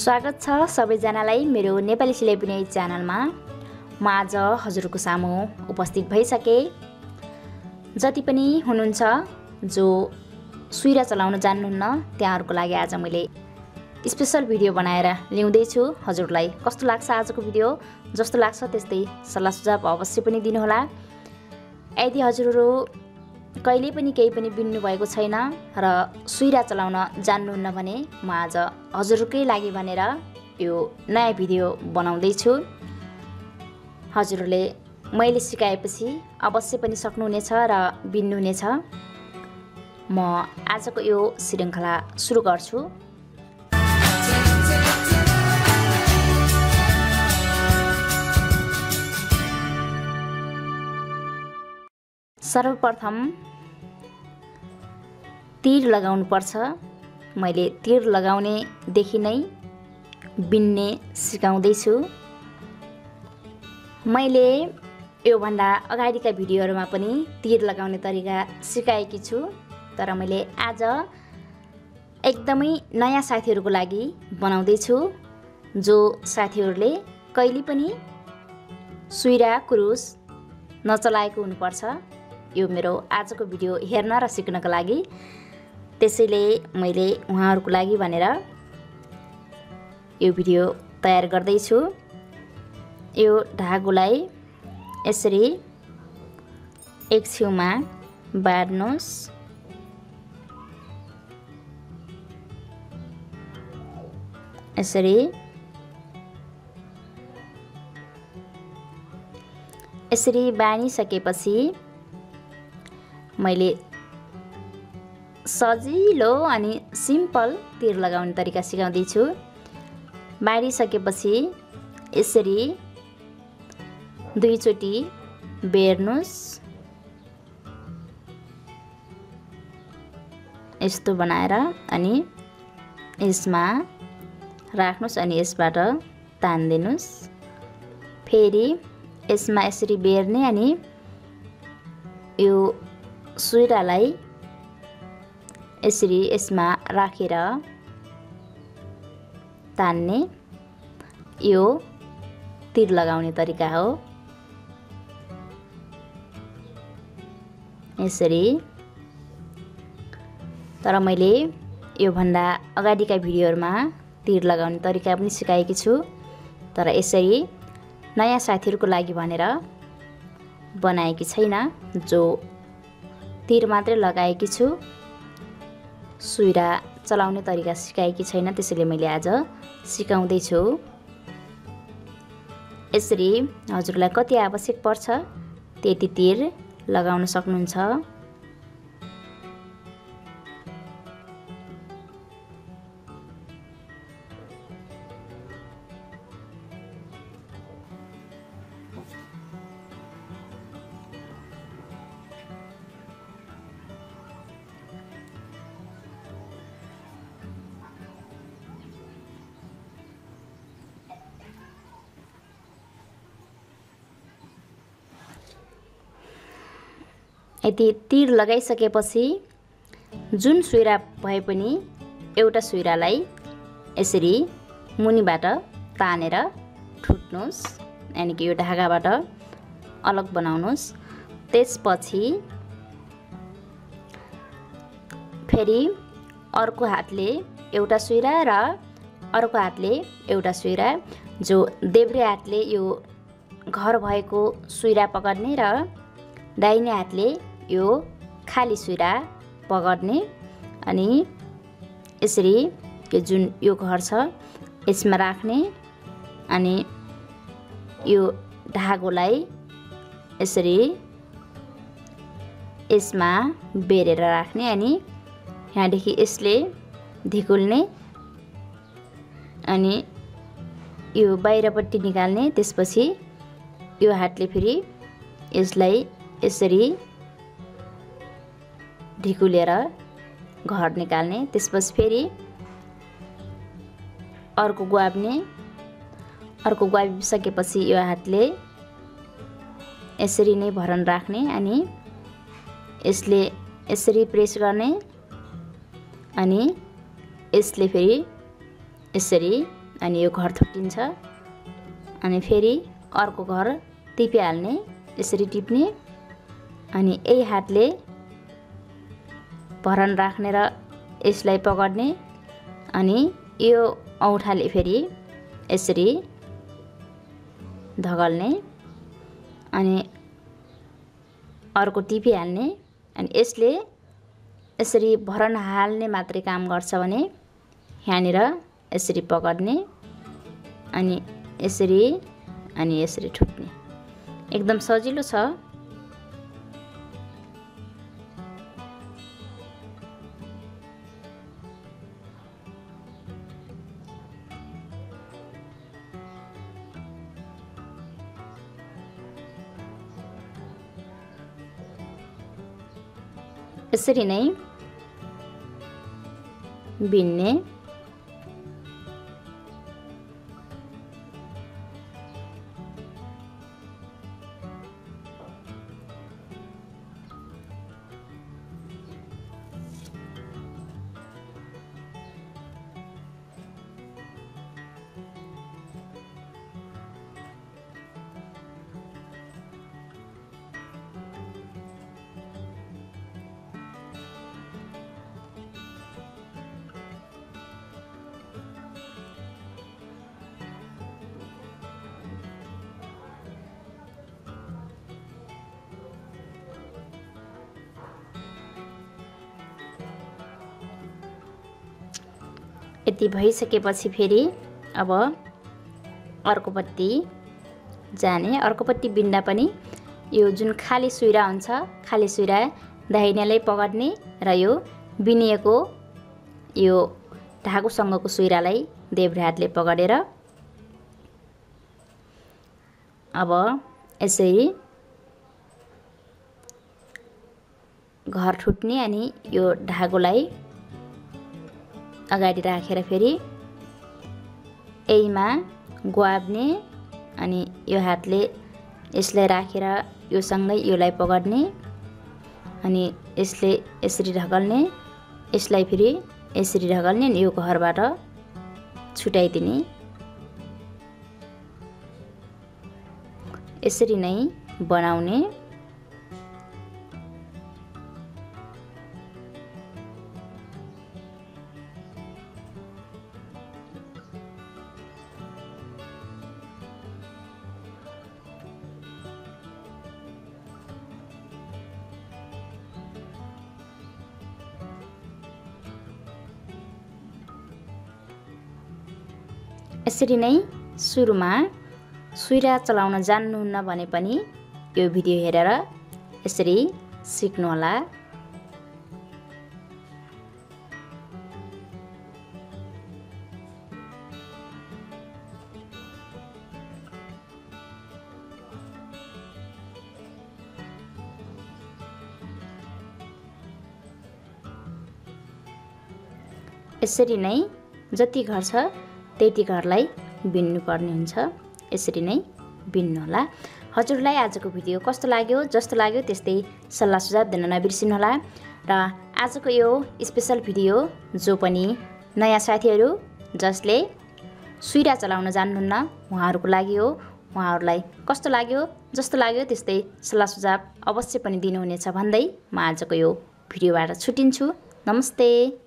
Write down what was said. स्वागत छ सबैजनालाई मेरो नेपाली सिलाइ बुनाई च्यानलमा। म आज हजुरको सामु उपस्थित भइसके। जति पनि हुनुहुन्छ जो सुइरा चलाउन जान्नुहुन्न त्यहाँहरुको लागि आज मैले स्पेशल भिडियो बनाएर ल्याउँदै छु। हजुरलाई कस्तो लाग्छ आजको भिडियो? जस्तो लाग्छ त्यस्तै सल्लाह सुझाव अवश्य पनि दिनु होला। यदि हजुरहरु कहिले पनि केही पनि बिन्नु भएको छैन र सुइरा चलाउन जान्नुहुन्न भने म आज हजुरकै लागि भनेर यो नयाँ भिडियो बनाउँदै छु। हजुरले मैले सिकाएपछि अवश्य पनि सक्नुहुनेछ र बिन्नुहुनेछ। म आजको यो श्रृंखला सुरु गर्छु। सर्वप्रथम तीर लगाउनु पर्छ। मैले तीर लगाउने देखि नै बिन्ने सिकाउँदै छु। मैले यो भन्दा अगाडिका भिडियोहरुमा पनि तीर लगाउने तरिका सिकाएकी छु, तर मैले आज एकदमै नयाँ साथीहरुको लागि बनाउँदै छु, जो साथीहरुले कहिले पनि सुइरा कुरुस नचलाएको हुनुपर्छ। यो मेरो आजको भिडियो हेर्न र सिक्नको लागि, त्यसैले मैले उहाँहरुको लागि भनेर यो भिडियो तयार गर्दै छु। यो धागोलाई यसरी एक छेउमा बाड्नुस्। यसरी बाँधिसकेपछि मैले सजिलो अनि सिम्पल तीर लगाउने तरिका सिकाउँदै छु। बाँधिसकेपछि यसरी दुईचोटी बेर्नुस्, यस्तो बनाएर, अनि यसमा राख्नुस् अनि यसबाट तान्दिनुस्। फेरि यसमा यसरी बेर्ने अनि यो सुइरालाई यसरी यसमा राखेर तान्ने। यो तीर लगाउने तरिका हो। यसरी, तर मैले यो भन्दा अगाडिका भिडियोहरुमा तीर लगाउने तरिका पनि सिकाएकी छु, तर यसरी नयाँ साथीहरुको लागि भनेर बनाएकी छैन, जो तीर मात्रै लगाएकी छु, सुइरा चलाउने तरिका सिकाएकी छैन, त्यसैले मैले आज सिकाउँदै छु। यसरी हजुरलाई कति आवश्यक पर्छ त्यति तीर लगाउन सक्नुहुन्छ। यदि तीर लगाइसकेपछि जुन सुइरा भए पनि एउटा सुइरालाई यसरी मुनिबाट तानेर ठुट्नुहोस्, यानि कि यो धागाबाट अलग बनाउनुहोस्। त्यसपछि फेरि अर्को हातले एउटा सुइरा र अर्को हातले एउटा सुइरा, जो देब्रे हातले यो घर भएको सुइरा पकड्ने र दाहिने हातले यो खाली सुइरा पकड्ने, अनि यसरी यो जुन यो घर छ यसमा राख्ने, अनि यो धागोलाई यसरी यसमा बेरेर राख्ने, अनि यहाँदेखि यसले ढिकुल्ने, अनि यो बाहिरपट्टि निकाल्ने। त्यसपछि यो हातले फेरि यसलाई यसरी ढिकुलेर घर निकाल्ने। त्यसपछि फेरि अर्को ग्वाब्ने, अर्को ग्वाबिसकेपछि यो हातले यसरी नै भरन राख्ने, अनि यसले यसरी प्रेस गर्ने, अनि यसले फेरि यसरी अनि यो घर थुटिन्छ अनि फेरि अर्को घर टिपिहाल्ने, यसरी टिप्ने अनि यही हातले भरन राख्ने र यसलाई पकड्ने अनि यो औँठाले फेरि यसरी धगल्ने अनि अर्को टिपिहाल्ने अनि यसले यसरी भरन हाल्ने मात्रै काम गर्छ भने यहाँनिर यसरी पकड्ने अनि यसरी ठुट्ने। एकदम सजिलो छ। यसरी नै बिन्ने यति भइसकेपछि फेरि अब अर्कोपट्टि जाने। अर्कोपट्टि बिन्दा पनि यो जुन खाली सुइरा हुन्छ, खाली सुइरा दाहिनेलाई पकड्ने र यो बिनिएको यो ढाकुसँगको सुइरालाई देब्रे हातले पकडेर अब यसरी घर ठुट्ने अनि यो ढाकुलाई अगाडि राखेर फेरि एमा ग्वाब्ने अनि यो हातले यसलाई राखेर यो सँगै योलाई पकड्ने अनि यसले यसरी ढकल्ने, यसलाई फेरि यसरी ढकल्ने अनि यो घरबाट छुटाइदिने। यसरी नै बनाउने। यसरी नै सुरुमा सुइरा चलाउन जान्नुहुन्न भने पनि यो भिडियो हेरेर यसरी सिक्नुहोला। यसरी नै जति घर छ त्यति घरलाई बिन्नु पर्ने हुन्छ। यसरी नै बिन्नुहोला। हजुरलाई आजको भिडियो कस्तो लाग्यो? जस्तो लाग्यो त्यस्तै सल्लाह सुझाव दिन नबिर्सिनुहोला। र आजको यो स्पेशल भिडियो जो पनि नयाँ साथीहरू जसले सुइरा चलाउन जान्नुहुन्न उहाँहरूको लागि हो। उहाँहरूलाई कस्तो लाग्यो? जस्तो लाग्यो त्यस्तै सल्लाह सुझाव अवश्य पनि दिनुहुनेछ भन्दै म आजको यो भिडियोबाट छुटिन्छु। नमस्ते।